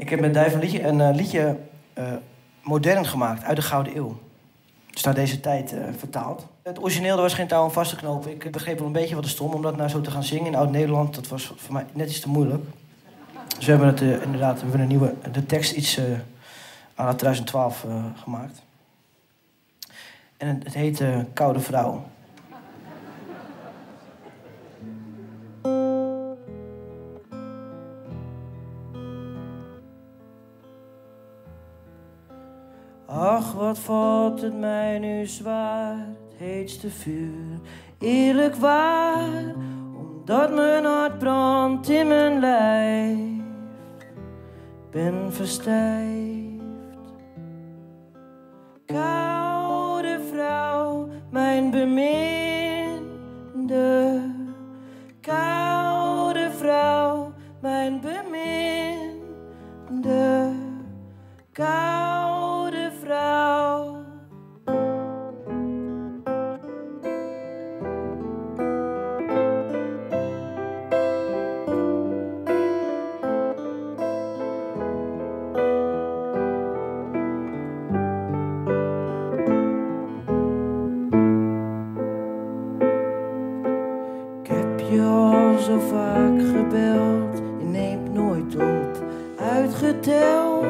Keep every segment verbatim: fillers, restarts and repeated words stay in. Ik heb met Dijven een liedje, een liedje uh, modern gemaakt, uit de Gouden Eeuw. Dus naar deze tijd uh, vertaald. Het origineel, er was geen touw aan vast te knopen. Ik begreep wel een beetje wat er stond, om dat nou zo te gaan zingen in Oud-Nederland. Dat was voor mij net iets te moeilijk. Dus we hebben het uh, inderdaad, we hebben een nieuwe, de tekst iets uh, aan het tweeduizend twaalf uh, gemaakt. En het heet uh, Koude Vrouw. Ach, wat valt het mij nu zwaar, het heetste vuur, eerlijk waar, omdat mijn hart brandt in mijn lijf. Ik ben verstijfd. Koude vrouw, mijn beminde, koude vrouw, mijn beminde, koude vrouw. Ik heb je al zo vaak gebeld, je neemt nooit op, uitgeteld.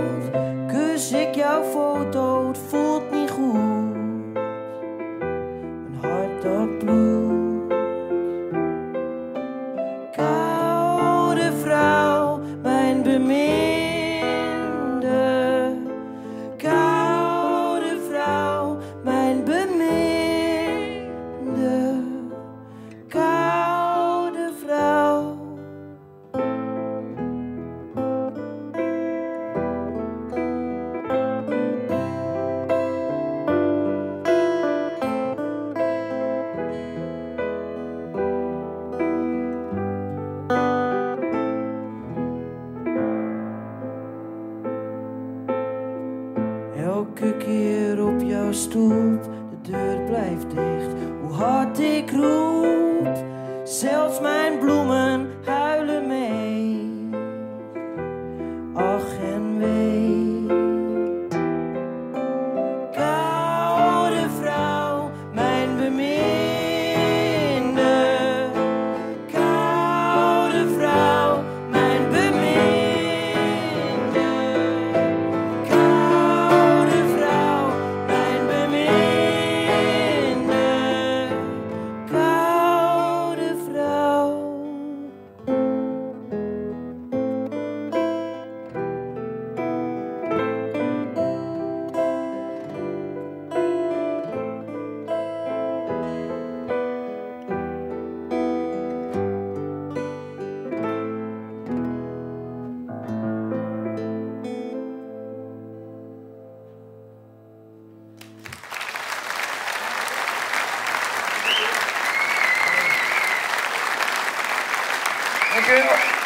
Kus ik jouw foto, het voelt niet goed. Mijn hart dat bloedt. Koude vrouw, mijn beminde. Koude vrouw, mijn beminde. Koude vrouw. Elke keer op jouw stoep, de deur blijft dicht, hoe hard ik roep, zelfs mijn bloemen huilen mee. Ach en wee. Koude vrouw, mijn beminde, koude vrouw, mijn beminde. Thank you.